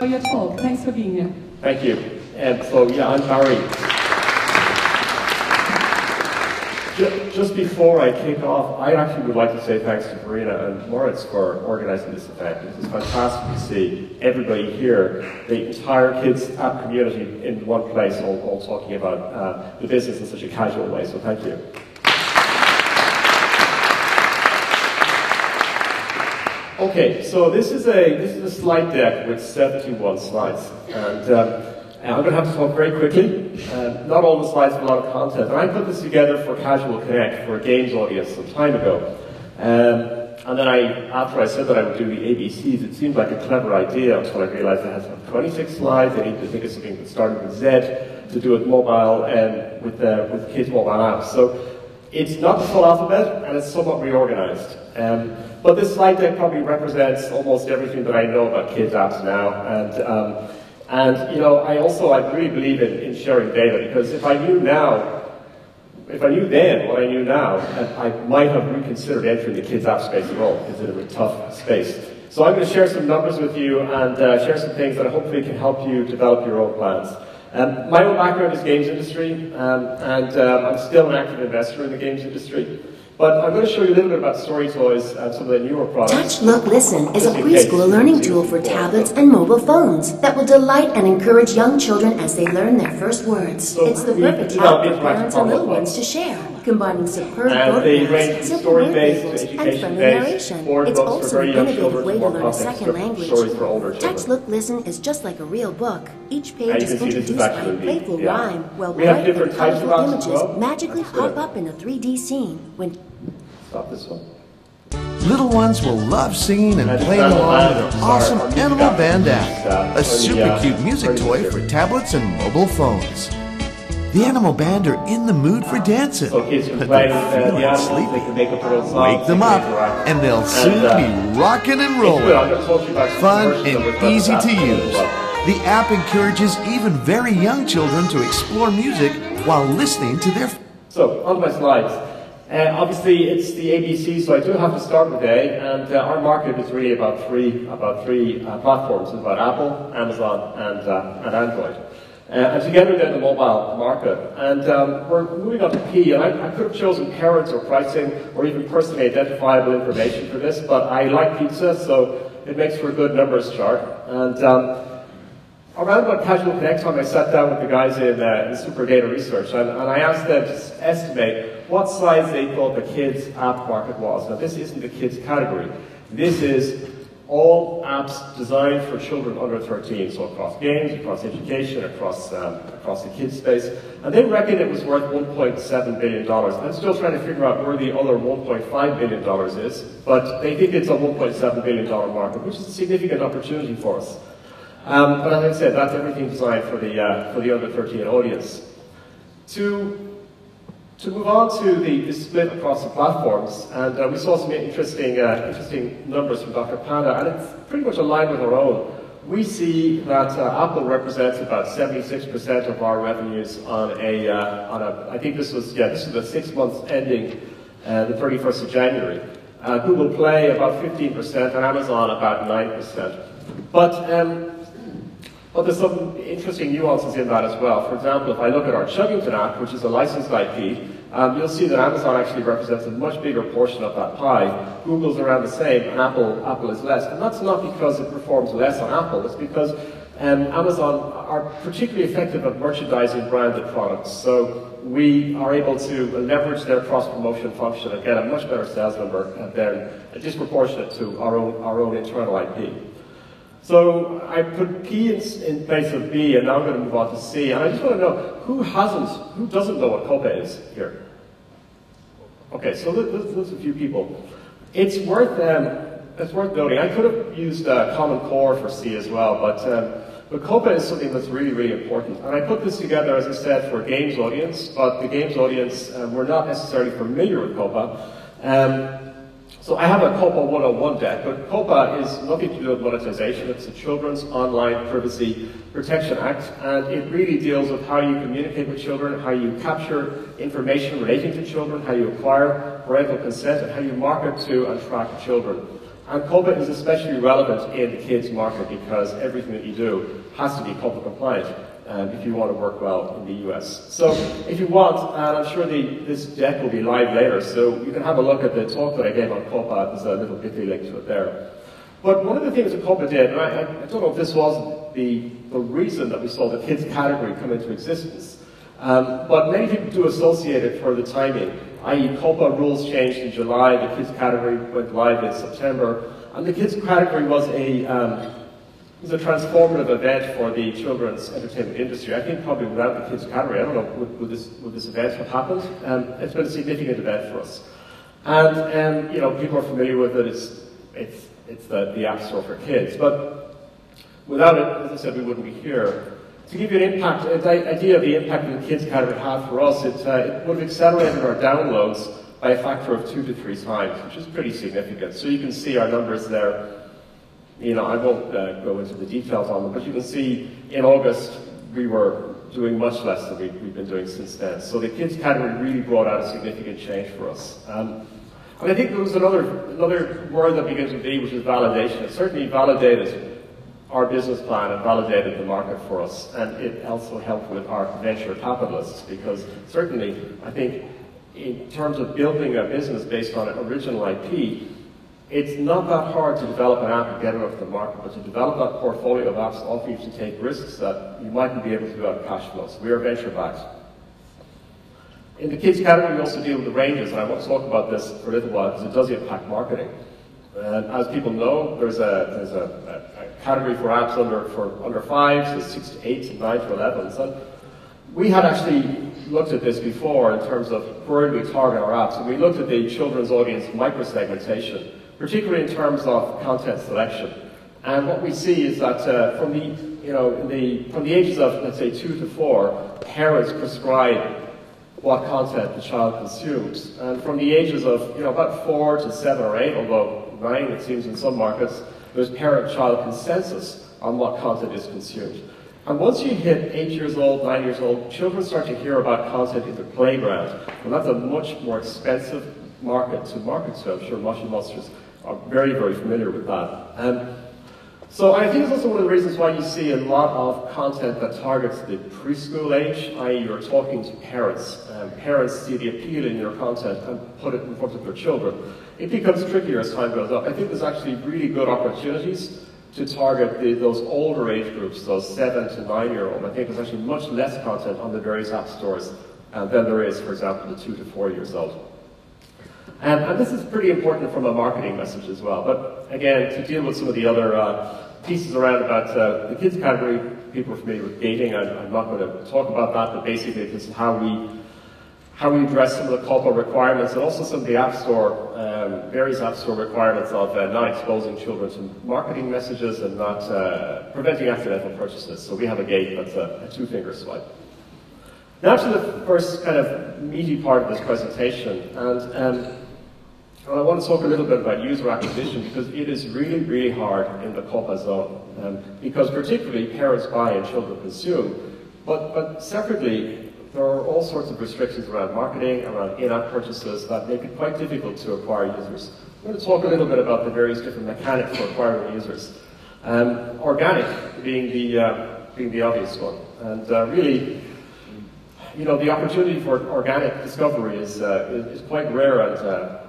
for your talk. Thanks for being here. Thank you. And so, yeah, I'm Barry. Just before I kick off, I actually would like to say thanks to Verena and Moritz for organizing this event. This is fantastic to see everybody here, the entire Kids App community in one place, all talking about the business in such a casual way, so thank you. Okay, so this is a slide deck with 71 slides, and I'm going to have to talk very quickly. Not all the slides have a lot of content, and I put this together for Casual Connect for a games audience some time ago. And then after I said that I would do the ABCs, it seemed like a clever idea until I realized I had some 26 slides. I need to think of something that started with Z to do with mobile and with kids' mobile apps. So it's not the full alphabet, and it's somewhat reorganized. But this slide deck probably represents almost everything that I know about kids' apps now. And you know, I really believe in sharing data, because if I knew then what I knew now, I might have reconsidered entering the kids' app space at all, because it was a tough space. So I'm going to share some numbers with you and share some things that hopefully can help you develop your own plans. My own background is games industry, and I'm still an active investor in the games industry. But I'm going to show you a little bit about Story Toys and some of the newer products. Touch, Look, Listen is a preschool learning tool for tablets and mobile phones that will delight and encourage young children as they learn their first words. So it's the perfect app for parents and little ones to share, combining superb photographs, simple words, and friendly narration. It's also an innovative way to learn a second language. Touch, Look, Listen is just like a real book. Each page is introduced by a playful rhyme, while bright and colorful images magically pop up in a 3D scene when Stop this one. Little ones will love singing and playing along with our awesome Animal Band app, a super cute music toy for tablets and mobile phones. The Animal Band are in the mood for dancing, but they're feeling sleepy. Wake them up, and they'll soon be rocking and rolling. Fun and easy to use. The app encourages even very young children to explore music while listening to their... So, on my slides. Obviously, it's the ABC, so I do have to start with A. And our market is really about three platforms. It's about Apple, Amazon, and Android. And together, they're the mobile market. And we're moving up to P. And I could have chosen parents or pricing or even personally identifiable information for this, but I like pizza, so it makes for a good numbers chart. And around about Casual Connect time, I sat down with the guys in Super Data Research, and I asked them to estimate what size they thought the kids' app market was. Now, this isn't the kids' category. This is all apps designed for children under 13, so across games, across education, across the kids' space. And they reckon it was worth $1.7 billion. I'm still trying to figure out where the other $1.5 billion is, but they think it's a $1.7 billion market, which is a significant opportunity for us. But as I said, that's everything designed for the under 13 audience. To move on to the split across the platforms, and we saw some interesting numbers from Dr. Panda, and it's pretty much aligned with our own. We see that Apple represents about 76% of our revenues on a I think this was the 6 months ending the 31st of January. Google Play about 15%, and Amazon about 9%. But there's some interesting nuances in that as well. For example, if I look at our Chuggington app, which is a licensed IP, you'll see that Amazon actually represents a much bigger portion of that pie. Google's around the same, and Apple is less. And that's not because it performs less on Apple. It's because Amazon are particularly effective at merchandising branded products. So we are able to leverage their cross-promotion function and get a much better sales number than disproportionate to our own internal IP. So I put P in place of B, and now I'm going to move on to C. And I just want to know, who doesn't know what COPPA is here? Okay, so there's a few people. It's worth noting. I could have used Common Core for C as well, but COPPA is something that's really, really important. And I put this together, as I said, for a games audience, but the games audience were not necessarily familiar with COPPA. So I have a COPPA 101 deck, but COPPA is nothing to do with monetization. It's the Children's Online Privacy Protection Act, and it really deals with how you communicate with children, how you capture information relating to children, how you acquire parental consent, and how you market to and track children. And COPPA is especially relevant in the kids market because everything that you do has to be COPPA compliant if you want to work well in the US. So if you want, and I'm sure this deck will be live later, so you can have a look at the talk that I gave on COPPA. There's a little bitly link to it there. But one of the things that COPPA did, and I don't know if this was the reason that we saw the kids category come into existence, but many people do associate it for the timing, i.e. COPPA rules changed in July, the kids category went live in September, and the kids category was a transformative event for the children's entertainment industry. I think probably without the kids category, I don't know, would this event have happened? It's been a significant event for us. And you know, people are familiar with it, it's the app store for kids, but without it, as I said, we wouldn't be here. To give you an impact, the idea of the impact that the kids category had for us, it would have accelerated our downloads by a factor of 2 to 3 times, which is pretty significant. So you can see our numbers there. You know, I won't go into the details on them, but you can see in August we were doing much less than we've been doing since then. So the kids category really brought out a significant change for us. And I think there was another word that began to be, which is validation. It certainly validated our business plan and validated the market for us. And it also helped with our venture capitalists, because certainly, I think, in terms of building a business based on an original IP, it's not that hard to develop an app and get it off the market, but to develop that portfolio of apps often you have to take risks that you mightn't be able to do out of cash flows. We are venture-backed. In the kids category, we also deal with the ranges, and I want to talk about this for a little while because it does impact marketing. And as people know, there's a category for apps under 5, so 6 to 8 to 9 to 11. So we had actually looked at this before in terms of where we target our apps, and we looked at the children's audience micro-segmentation, particularly in terms of content selection. And what we see is that from the ages of, let's say, 2 to 4, parents prescribe what content the child consumes. And from the ages of, you know, about 4 to 7 or 8, although 9 it seems in some markets, there's parent-child consensus on what content is consumed. And once you hit 8 years old, 9 years old, children start to hear about content in the playground. And that's a much more expensive market to market, so I'm sure Moshi Monsters are very, very familiar with that. So I think it's also one of the reasons why you see a lot of content that targets the preschool age, i.e. you're talking to parents. Parents see the appeal in your content and put it in front of their children. It becomes trickier as time goes on. I think there's actually really good opportunities to target those older age groups, those 7 to 9 year old. I think there's actually much less content on the various app stores than there is, for example, the 2 to 4 years old. And this is pretty important from a marketing message as well. But again, to deal with some of the other pieces around about the kids category, people are familiar with gating. I'm not going to talk about that, but basically this is how we address some of the COPPA requirements and also some of the app store, various app store requirements of not exposing children to marketing messages and not preventing accidental purchases. So we have a gate that's a 2-finger swipe. Now to the first kind of meaty part of this presentation, and I want to talk a little bit about user acquisition, because it is really, really hard in the COPPA zone, because particularly parents buy and children consume, but separately there are all sorts of restrictions around marketing, around in-app purchases that make it quite difficult to acquire users. I'm going to talk a little bit about the various different mechanics for acquiring users. Organic being the obvious one, and really, you know, the opportunity for organic discovery is quite rare, and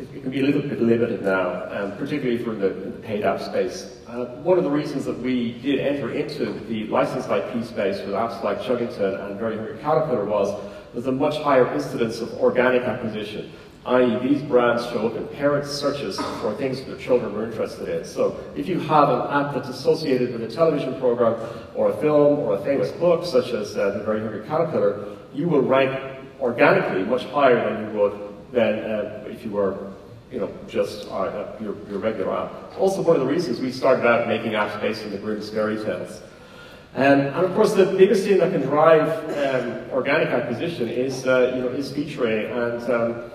it can be a little bit limited now, particularly for the paid app space. One of the reasons that we did enter into the licensed IP space with apps like Chuggington and Very Hungry Caterpillar was there's a much higher incidence of organic acquisition, i.e. these brands show up in parents' searches for things that their children were interested in. So if you have an app that's associated with a television program or a film or a famous book, such as The Very Hungry Caterpillar, you will rank organically much higher than you would if you were, you know, just your regular app. It's also one of the reasons we started out making apps based on the Grimm's fairy tales. And of course, the biggest thing that can drive organic acquisition is featuring. And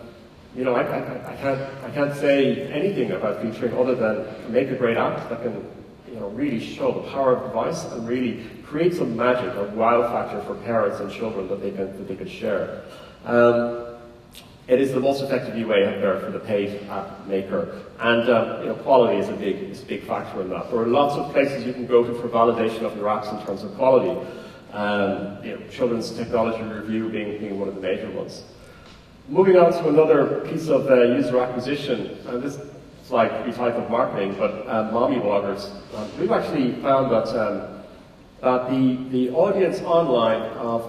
you know, I can't say anything about featuring other than make a great app that can, you know, really show the power of the device and really create some magic, a wow factor for parents and children that they can share. It is the most effective way out there for the paid app maker, and you know, quality is a big factor in that. There are lots of places you can go to for validation of your apps in terms of quality. You know, Children's Technology Review being one of the major ones. Moving on to another piece of user acquisition, and this slide could be type of marketing, but mommy bloggers. We've actually found that the audience online of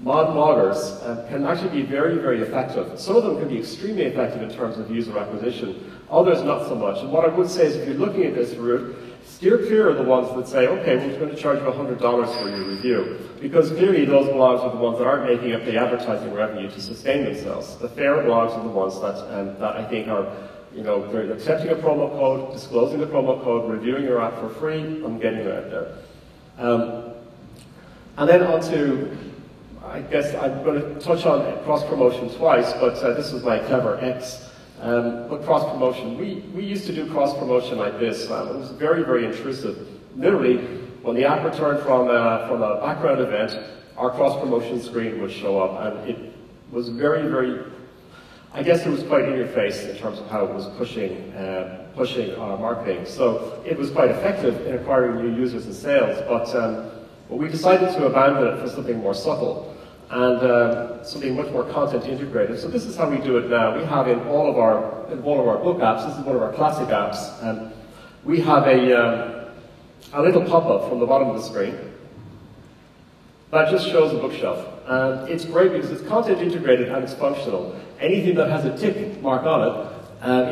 mod bloggers can actually be very, very effective. Some of them can be extremely effective in terms of user acquisition, others not so much. And what I would say is if you're looking at this route, steer clear of the ones that say, okay, we're going to charge you $100 for your review. Because clearly those blogs are the ones that aren't making up the advertising revenue to sustain themselves. The fair blogs are the ones that, I think are, you know, they're accepting a promo code, disclosing the promo code, reviewing your app for free, and getting it out there. And then on to, I guess I'm going to touch on cross-promotion twice, but this was my clever X. But cross-promotion, we used to do cross-promotion like this. It was very, very intrusive. Literally, when the app returned from a background event, our cross-promotion screen would show up, and it was very, very, I guess it was quite in your face in terms of how it was pushing our marketing. So it was quite effective in acquiring new users and sales, but we decided to abandon it for something more subtle and something much more content integrated. So this is how we do it now. We have in all of our book apps, this is one of our classic apps, and we have a little pop-up from the bottom of the screen that just shows a bookshelf. And it's great because it's content integrated and it's functional. Anything that has a tick mark on it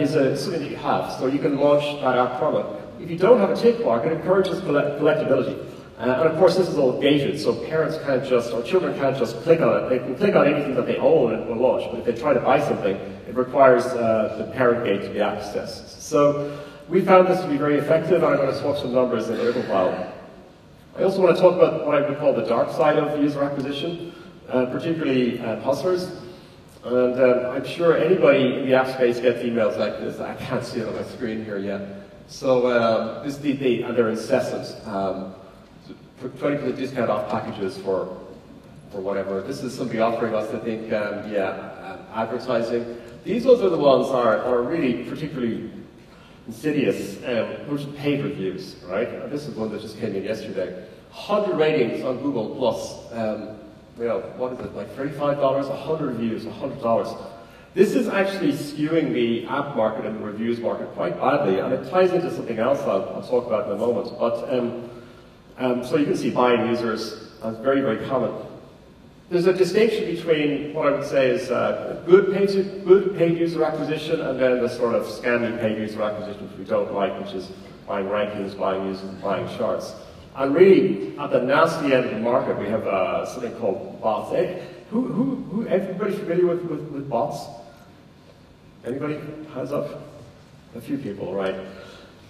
is something that you have, so you can launch that app from it. If you don't have a tick mark, it encourages collectability. And of course, this is all gated, so parents can't just, or children can't just click on it. They can click on anything that they own and it will launch, but if they try to buy something, it requires the parent gate to be accessed. So we found this to be very effective, and I'm going to swap some numbers in a little while. I also want to talk about what I would call the dark side of user acquisition, particularly hustlers. And I'm sure anybody in the app space gets emails like this. I can't see it on my screen here yet. So they're incessant. 20% discount off packages for whatever. This is somebody offering us, I think, advertising. These ones are the ones that are really particularly insidious, which are paid reviews, right? And this is one that just came in yesterday. 100 ratings on Google Plus. You know, what is it, like $35, 100 views, $100. This is actually skewing the app market and the reviews market quite badly, and it ties into something else I'll talk about in a moment. But so you can see buying users as very, very common. There's a distinction between what I would say is good paid user acquisition and then the sort of scammy paid user acquisition, which we don't like, which is buying rankings, buying users, and buying charts. And really, at the nasty end of the market, we have something called bots. Everybody familiar with bots? Anybody? Hands up? A few people, right?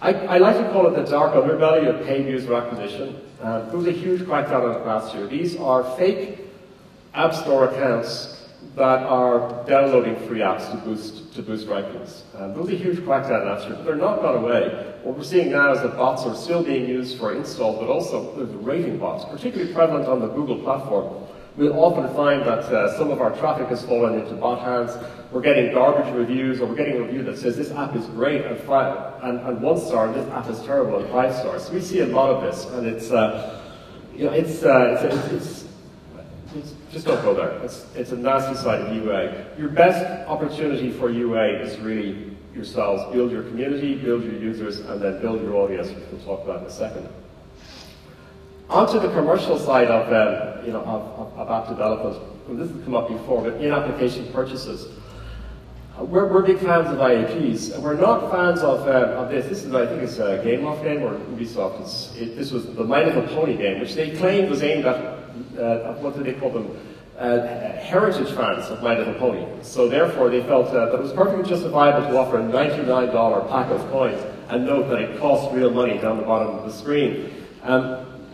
I like to call it the dark underbelly of paid user acquisition. There was a huge crackdown on it last year. These are fake app store accounts that are downloading free apps to boost rankings. There was a huge crackdown last year, but they're not gone away. What we're seeing now is that bots are still being used for installs, but also the rating bots, particularly prevalent on the Google platform. We'll often find that some of our traffic has fallen into bot hands. We're getting garbage reviews, or we're getting a review that says this app is great and 1 star, and this app is terrible and 5 stars. So we see a lot of this, and it's just don't go there. It's a nasty side of UA. Your best opportunity for UA is really yourselves. Build your community, build your users, and then build your audience, which we'll talk about in a second. Onto the commercial side of app development, and this has come up before, but in-application purchases. We're big fans of IAPs. We're not fans of this. This is, I think it's a GameLoft game, or Ubisoft. This was the My Little Pony game, which they claimed was aimed at, what do they call them, heritage fans of My Little Pony. So therefore, they felt that it was perfectly justifiable to offer a $99 pack of coins, and note that it costs real money down the bottom of the screen.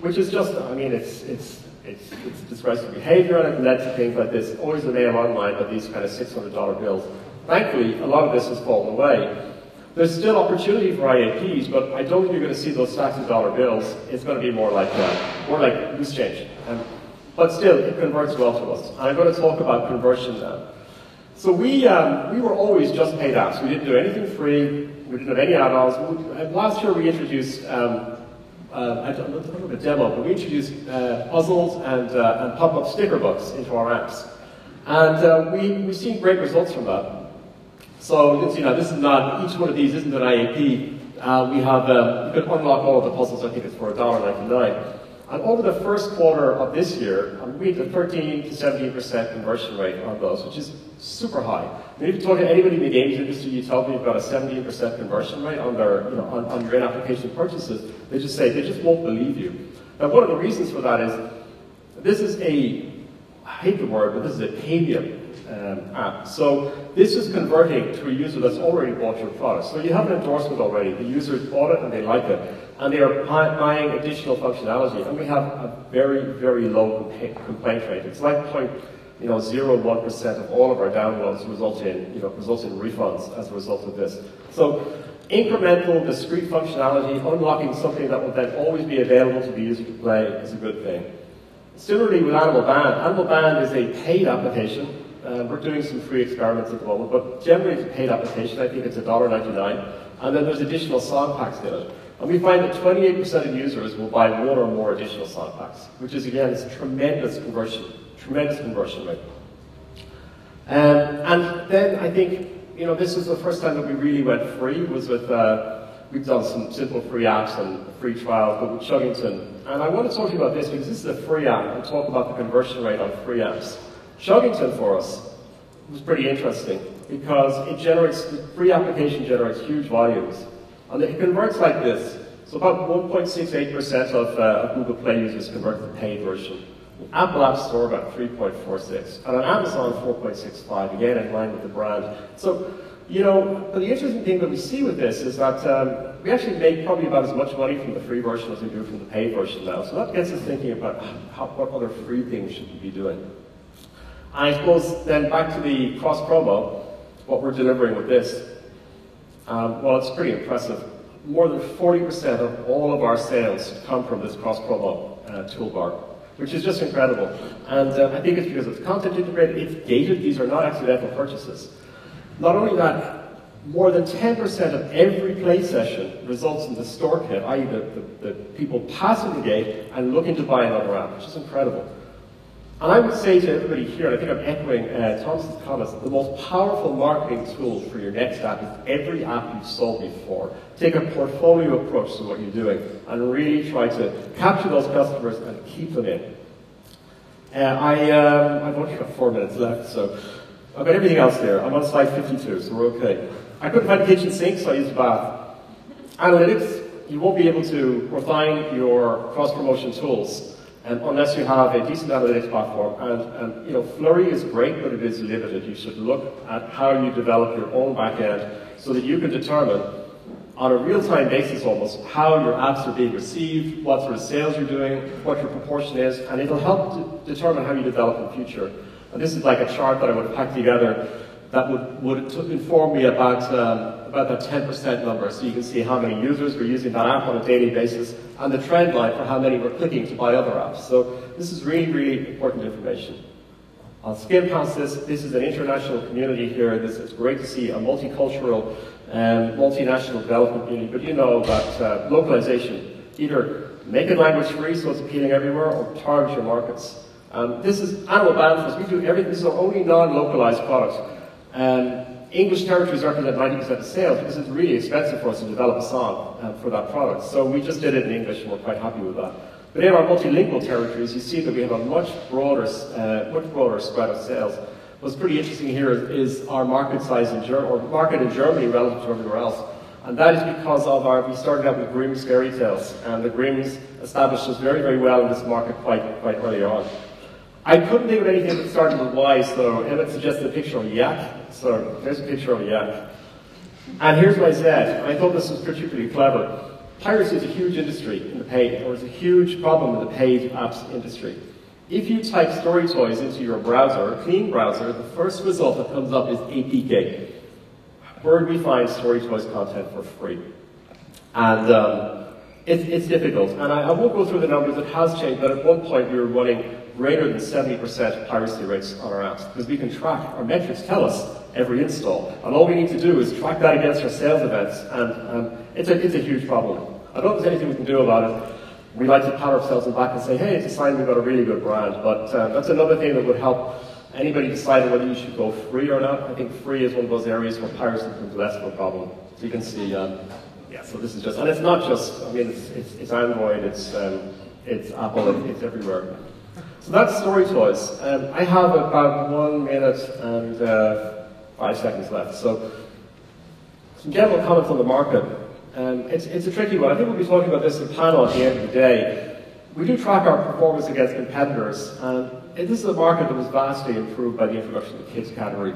Which is just, I mean, it's disgraceful behavior, and it led to things like this. Always the name online of these kind of $600 bills. Thankfully, a lot of this has fallen away. There's still opportunity for IAPs, but I don't think you're going to see those stacks of dollar bills. It's going to be more like loose change. But still, it converts well to us. I'm going to talk about conversion now. So we were always just paid apps. We didn't do anything free. We didn't have any add-ons. Last year we introduced I don't know the demo, but we introduced puzzles and pop-up sticker books into our apps, and we've seen great results from that. So this is not, each one of these isn't an IAP. We have you can unlock all of the puzzles. I think it's for $1.99. And over the first quarter of this year, we had a 13 to 17% conversion rate on those, which is super high. I mean, if you talk to anybody in the games industry, you tell them you've got a 17% conversion rate on their, on your in-application purchases, they just say, they just won't believe you. Now, one of the reasons for that is, this is a, I hate the word, but this is a premium app. So this is converting to a user that's already bought your product. So you have an endorsement already. The user bought it and they like it, and they are buying additional functionality. And we have a very, very low complaint rate. It's like 0.01% of all of our downloads result in refunds as a result of this. So incremental, discrete functionality, unlocking something that will then always be available to the user to play is a good thing. Similarly with Animal Band. Animal Band is a paid application. We're doing some free experiments at the moment, but generally it's a paid application. I think it's $1.99, and then there's additional song packs in it. And we find that 28% of users will buy one or more additional song packs, which is, again, it's a tremendous conversion rate. And then I think, this was the first time that we really went free, was with, we've done some simple free apps and free trials, but with Chuggington. And I want to talk to you about this, because this is a free app, and talk about the conversion rate on free apps. Chuggington for us was pretty interesting because it generates, the free application generates huge volumes. And it converts like this. So about 1.68% of Google Play users convert to the paid version. The Apple App Store about 3.46. And on Amazon 4.65, again in line with the brand. So, but the interesting thing that we see with this is that we actually make probably about as much money from the free version as we do from the paid version now. So that gets us thinking about what other free things should we be doing. And I suppose then back to the cross-promo, what we're delivering with this. Well, it's pretty impressive. More than 40% of all of our sales come from this cross-promo toolbar, which is just incredible. And I think it's because it's content integrated, it's gated, these are not accidental purchases. Not only that, more than 10% of every play session results in the store kit, i.e. the people passing the gate and looking to buy another app, which is incredible. And I would say to everybody here, and I think I'm echoing Thomas's comments, the most powerful marketing tool for your next app is every app you've sold before. Take a portfolio approach to what you're doing and really try to capture those customers and keep them in. I've only got 4 minutes left, so I've got everything else there. I'm on slide 52, so we're okay. I couldn't find a kitchen sink, so I used a bath. Analytics, you won't be able to refine your cross-promotion tools unless you have a decent analytics platform. And Flurry is great, but it is limited. You should look at how you develop your own backend so that you can determine, on a real-time basis almost, how your apps are being received, what sort of sales you're doing, what your proportion is, and it'll help to determine how you develop in the future. And this is like a chart that I would have packed together that would inform me about that 10% number, so you can see how many users were using that app on a daily basis, and the trend line for how many were clicking to buy other apps. So this is really, really important information. I'll skip past this. This is an international community here. It's great to see a multicultural, multinational development community, but you know that localization, either make it language free so it's appealing everywhere, or target your markets. This is Animal Band for us. We do everything. This is our only non-localized product. English territories represent 90% of sales, because it's really expensive for us to develop a song for that product. So we just did it in English, and we're quite happy with that. But in our multilingual territories, you see that we have a much broader spread of sales. What's pretty interesting here is our market size in Germany relative to everywhere else. And that is because of we started out with Grimm's fairy tales, and the Grimm's established us very, very well in this market quite early on. I couldn't think of anything that started with Y, so Emmett suggested a picture of a yak. So there's a picture of a yak. And here's what I said. I thought this was particularly clever. Piracy is a huge industry in the paid, or it's a huge problem with the paid apps industry. If you type Story Toys into your browser, a clean browser, the first result that comes up is APK. Where do we find Story Toys content for free? And it's difficult. And I won't go through the numbers. It has changed, but at one point we were running greater than 70% piracy rates on our apps, because we can track, our metrics tell us every install, and all we need to do is track that against our sales events, and it's a huge problem. I don't think there's anything we can do about it. We like to pat ourselves on the back and say, hey, it's a sign we've got a really good brand, but that's another thing that would help anybody decide whether you should go free or not. I think free is one of those areas where piracy becomes less of a problem. So you can see, yeah, so this is just, and it's not just, I mean, it's Android, it's Apple, it's everywhere. So that's Story Toys. I have about 1 minute and 5 seconds left. So some general comments on the market. It's a tricky one. I think we'll be talking about this in the panel at the end of the day. We do track our performance against competitors, and this is a market that was vastly improved by the introduction of the kids category.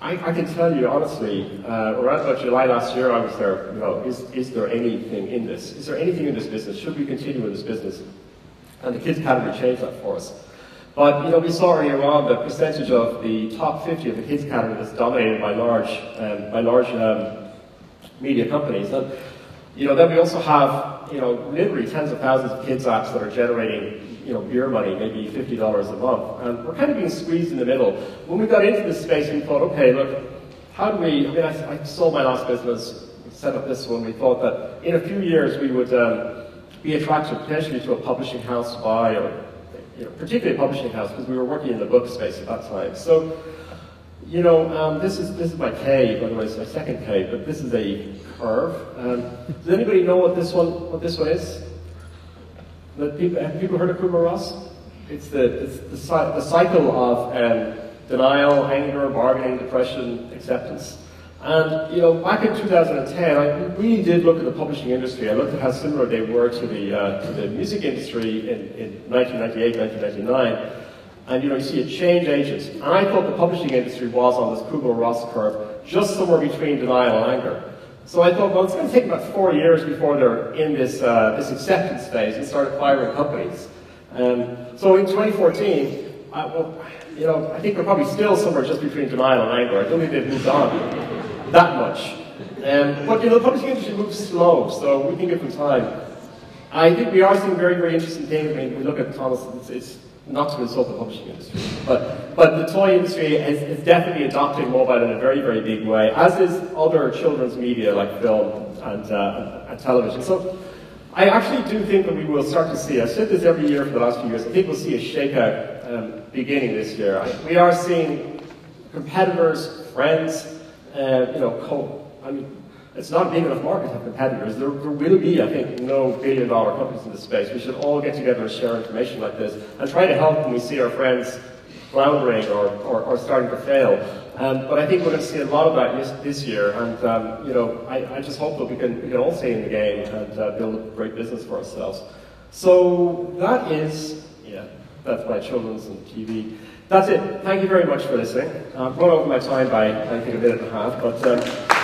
I can tell you honestly, around about July last year I was there, you know, is there anything in this? Is there anything in this business? Should we continue in this business? And the kids category changed that for us. But you know, we saw earlier on the percentage of the top 50 of the kids category that's dominated by large media companies. And you know, then we also have, you know, literally tens of thousands of kids apps that are generating, you know, beer money, maybe $50 a month, and we're kind of being squeezed in the middle. When we got into this space, we thought, okay, look, how do we? I mean, I sold my last business, set up this one. We thought that in a few years we would be attracted potentially to a publishing house to buy, or you know, particularly a publishing house, because we were working in the book space at that time. So, you know, this is my K, by the way, it's my second K, but this is a curve. Does anybody know what this one is? Have people heard of Kübler-Ross? It's the cycle of denial, anger, bargaining, depression, acceptance. And you know, back in 2010, I really did look at the publishing industry. I looked at how similar they were to the music industry in 1998, 1999. And you know, you see a change agent. And I thought the publishing industry was on this Kübler-Ross curve, just somewhere between denial and anger. So I thought, well, it's going to take about 4 years before they're in this this acceptance phase and start acquiring companies. So in 2014, well, you know, I think they're probably still somewhere just between denial and anger. I don't think they've moved on that much. But you know, the publishing industry moves slow, so we can give them time. I think we are seeing very, very interesting things. I mean, we look at Thomas. It's not to insult the publishing industry, but the toy industry is definitely adopting mobile in a very, very big way, as is other children's media like film and television. So I actually do think that we will start to see, I've said this every year for the last few years, I think we'll see a shakeout beginning this year. We are seeing competitors, friends, you know, I mean, it's not a big enough market to have competitors. There will be, I think, no billion-dollar companies in this space. We should all get together and share information like this and try to help when we see our friends floundering or starting to fail. But I think we're going to see a lot of that this year. And you know, I just hope that we can all stay in the game and build a great business for ourselves. So that is, yeah, that's my children's and TV. That's it. Thank you very much for listening. I've run over my time by, I think, a minute and a half, but.